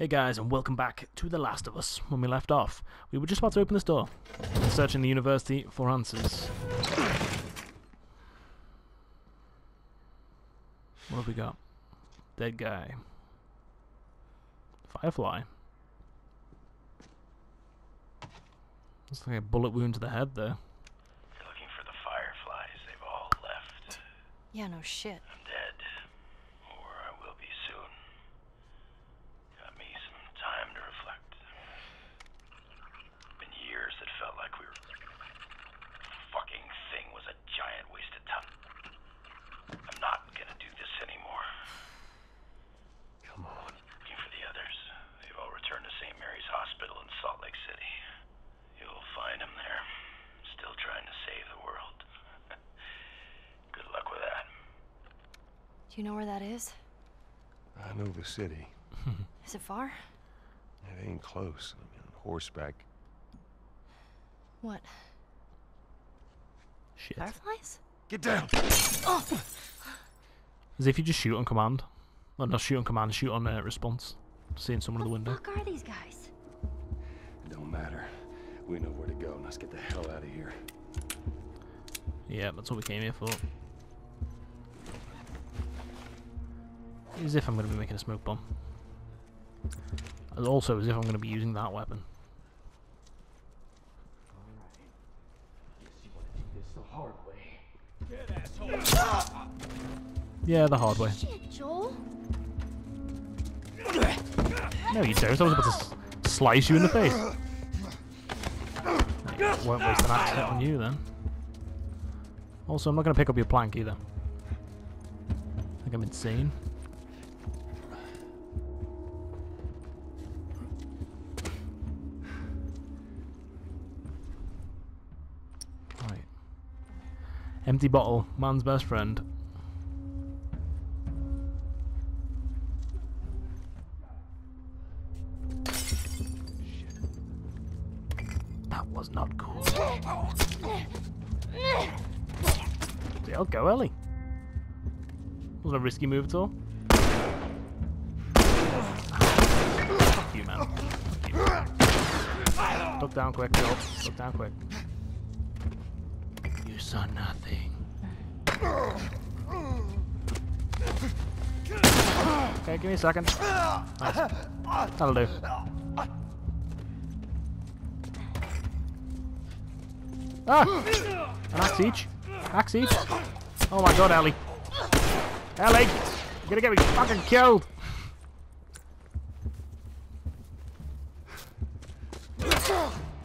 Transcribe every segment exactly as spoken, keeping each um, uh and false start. Hey guys, and welcome back to The Last of Us. When we left off, we were just about to open this door, searching the university for answers. What have we got? Dead guy. Firefly. Looks like a bullet wound to the head there. They're looking for the fireflies. They've all left. Yeah, no shit. I'm dead. Or I will be soon. Got me some time to reflect. Been years that felt like we were... The fucking thing was a giant waste of time. I'm not gonna do this anymore. Come on. Looking for the others. They've all returned to Saint Mary's Hospital in Salt Lake City. You'll find him there, still trying to save the world. Good luck with that. Do you know where that is? I know the city. Is it far? It ain't close. I mean, on horseback. What? Shit. Fireflies? Get down! Oh. As if you just shoot on command. Well, not shoot on command, shoot on uh, response. Seeing someone in the window. What the fuck are these guys? It don't matter. We know where to go. Let's get the hell out of here. Yeah, that's what we came here for. As if I'm going to be making a smoke bomb. And also as if I'm going to be using that weapon. Yeah, the hard way. Shit, Joel. No, you don't. I was about to slice you in the face. It won't waste an accent on you then. Also, I'm not going to pick up your plank either. I think I'm insane. Right. Empty bottle, man's best friend. Was not cool. I'll go, Ellie. Wasn't a risky move at all. Fuck you, man. Fuck you. Duck down quick, Joel. Duck down quick. You saw nothing. Okay, give me a second. Nice. That'll do. Ah! An axe each. Axe each. Oh my god, Ellie. Ellie! You're gonna get me fucking killed!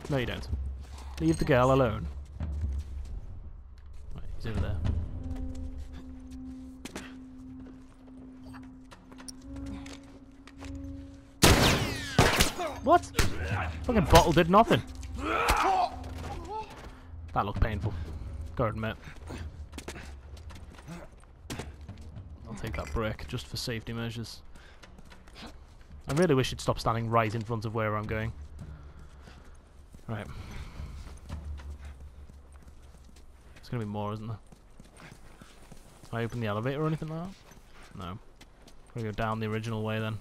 No, you don't. Leave the girl alone. Right, he's over there. What? Fucking bottle did nothing. That looked painful. Gotta admit. I'll take that brick just for safety measures. I really wish you'd stop standing right in front of where I'm going. Right. There's gonna be more, isn't there? Can I open the elevator or anything like that? No. We're gonna go down the original way then.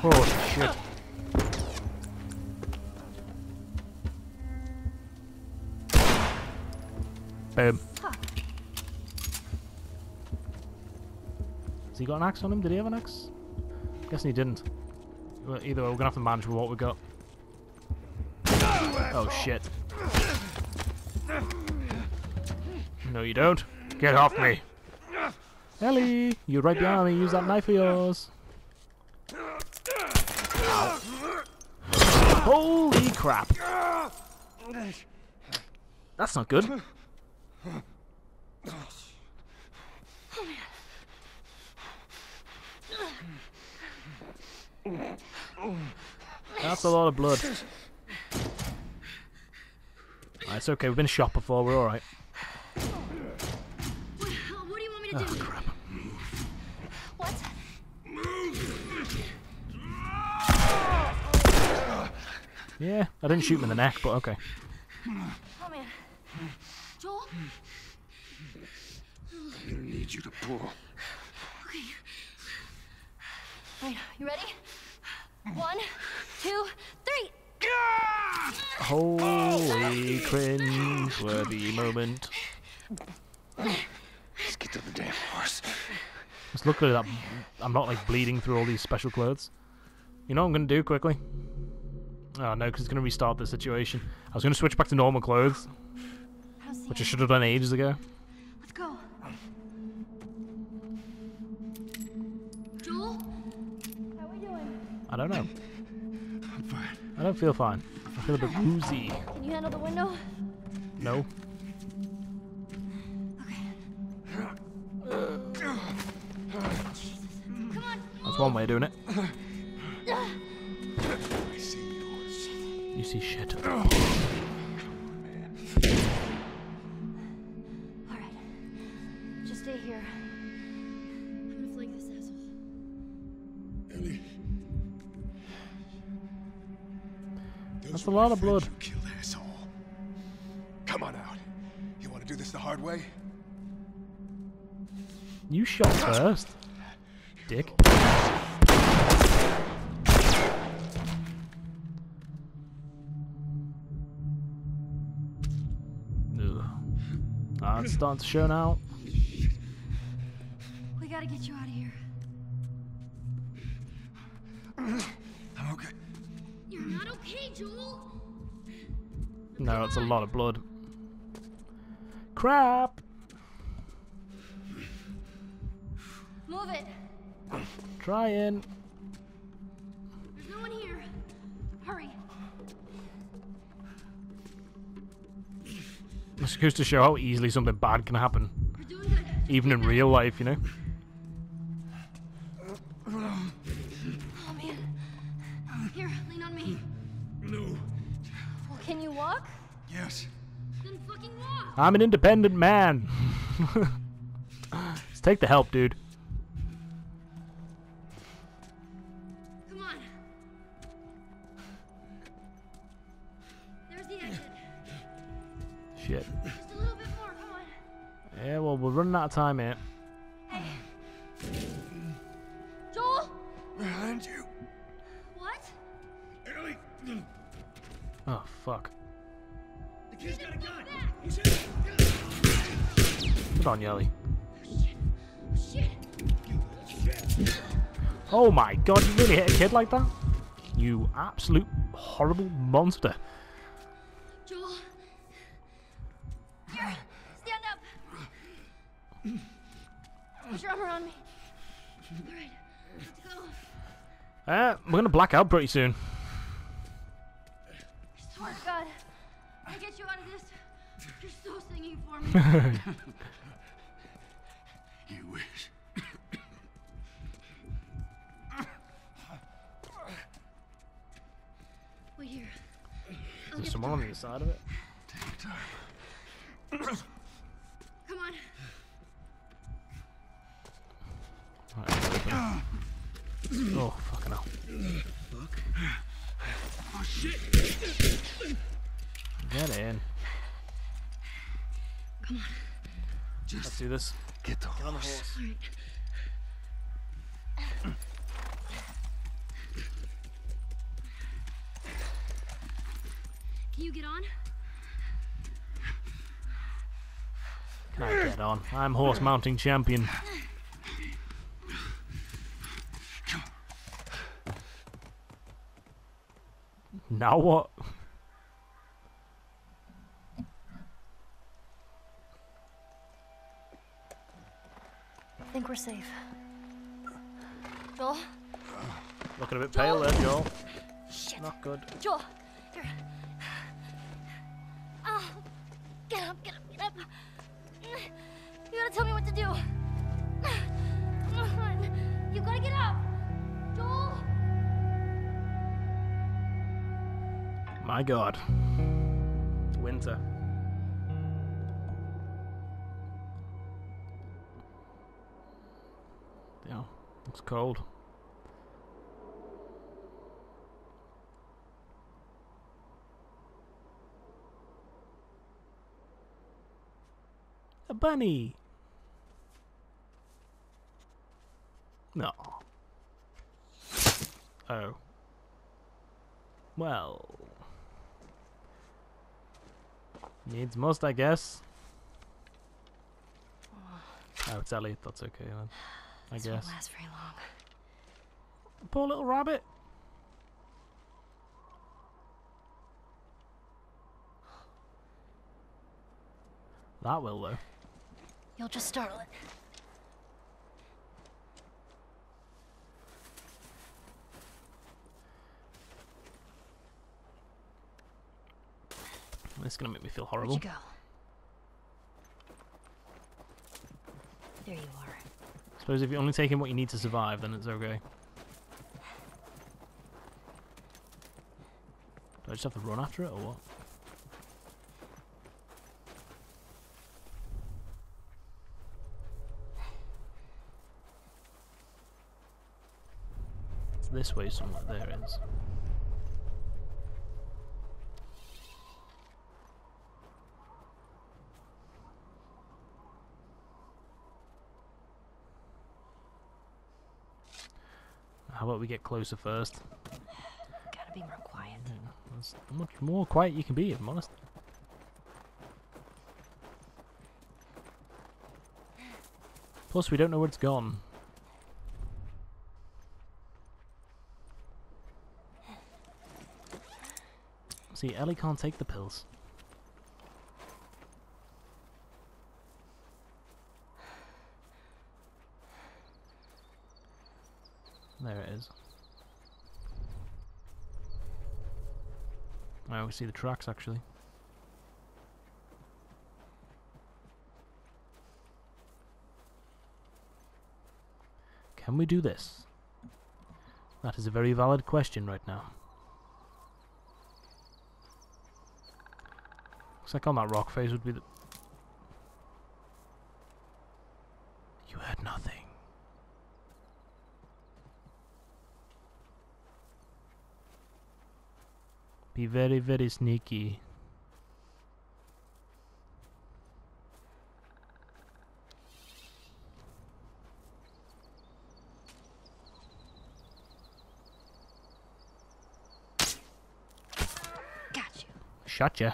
Oh shit. Boom. Has he got an axe on him? Did he have an axe? I'm guessing he didn't. Well, either way, we're gonna have to manage with what we got. Oh shit. No, you don't. Get off me. Ellie, you're right behind me. Use that knife of yours. Ow. Holy crap. That's not good. That's a lot of blood. Right, it's okay. We've been shot before. We're all right. What do you want me to do? Oh, crap. Yeah, I didn't shoot him in the neck, but okay. Oh man. Joel? I'm gonna need you to pull. Okay. All right, you ready? One, two, three. Holy cringe-worthy moment. Let's get to the damn horse. Let's look at that. I'm not like bleeding through all these special clothes. You know what I'm gonna do quickly? Oh no, because it's gonna restart the situation. I was gonna switch back to normal clothes, which I should have done ages ago. Let's go. Joel, how are we doing? I don't know. I'm fine. I don't feel fine. I feel a bit woozy. Can you handle the window? No. That's one way of doing it. I see you. Shit. You see shit. Oh. All right, just stay here. I'm gonna fling this asshole. Ellie, that's a lot of blood. You killed asshole. Come on out. You want to do this the hard way? You shot first, dick. It's starting to show now. We gotta get you out of here. I'm okay. You're not okay, Joel. No, it's a lot of blood. Crap. Move it. Trying. There's no one here. Hurry. This goes to show how easily something bad can happen, even in real life, you know. Oh man! Here, lean on me. No. Well, can you walk? Yes. Then fucking walk. I'm an independent man. Let's take the help, dude. Come on. There's the exit. Shit. Just a little bit more, come on. Yeah, well, we're running out of time here. Hey. Joel? Behind you. What? Ellie. Oh, fuck. The kid's got a gun. Put on, Ellie. Oh, shit. Shit. Oh, my God. You really hit a kid like that? You absolute horrible monster. Joel. Put your arm around me. All right, let's go. Uh, we're gonna black out pretty soon. I swear to God, I'll get you out of this. You're so singing for me. You wish. Wait here. I'll There's someone on the side of it. Take your time. Come on. Right, oh, fucking hell. Fuck. Oh, shit. Get in. Come on. Just Let's do this. Get the horse. horse. Right. Can you get on? Can I get on? I'm horse mounting champion. Now what? I think we're safe. Joel? Looking a bit Joel? pale there, Joel. Shit. Not good. Joel! Here. Oh, get up, get up, get up. You gotta tell me what to do. Come on. You gotta get up. Joel! My God. Winter. Yeah, looks cold. A bunny. No. Oh. Well. Needs must, I guess. Oh, it's Ellie. That's okay then. I guess. This won't last very long. Poor little rabbit. That will though. You'll just startle it. This is gonna make me feel horrible. Where'd you go? There you are. I suppose if you're only taking what you need to survive, then it's okay. Do I just have to run after it, or what? It's this way somewhere. There it is. How about we get closer first? Gotta be more quiet. Yeah, that's much more quiet you can be, if I'm honest. Plus, we don't know where it's gone. See, Ellie can't take the pills. There it is. I always see the tracks, actually. Can we do this? That is a very valid question right now. Looks like on that rock face would be the... You heard nothing. Be very, very sneaky. Gotcha. Shot ya.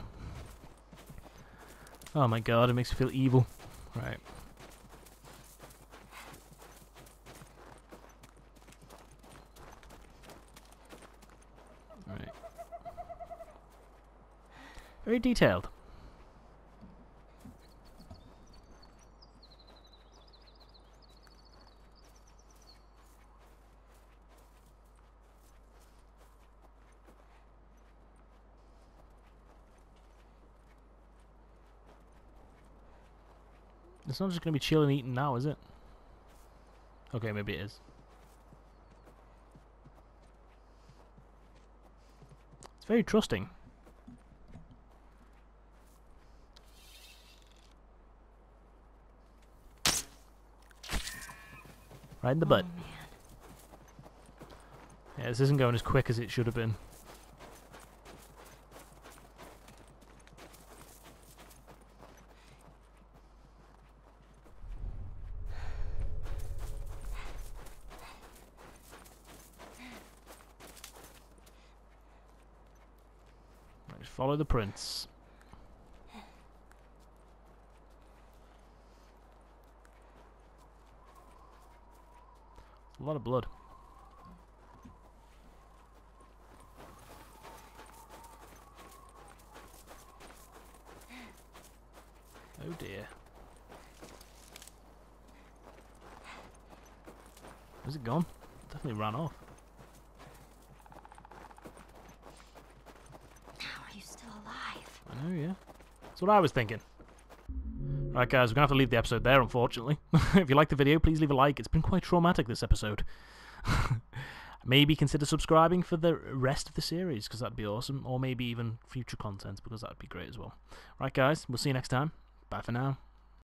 Oh my god, it makes me feel evil. Right. Very detailed. It's not just going to be chilling and eating now, is it? Okay, maybe it is. It's very trusting. Right in the butt. Oh, yeah, this isn't going as quick as it should have been. Right, just follow the prints. A lot of blood. Oh dear. Where's it gone? Definitely ran off. How are you still alive? I know, yeah. That's what I was thinking. Right guys, we're going to have to leave the episode there, unfortunately. If you liked the video, please leave a like. It's been quite traumatic, this episode. Maybe consider subscribing for the rest of the series, because that'd be awesome. Or maybe even future content, because that'd be great as well. Right guys, we'll see you next time. Bye for now.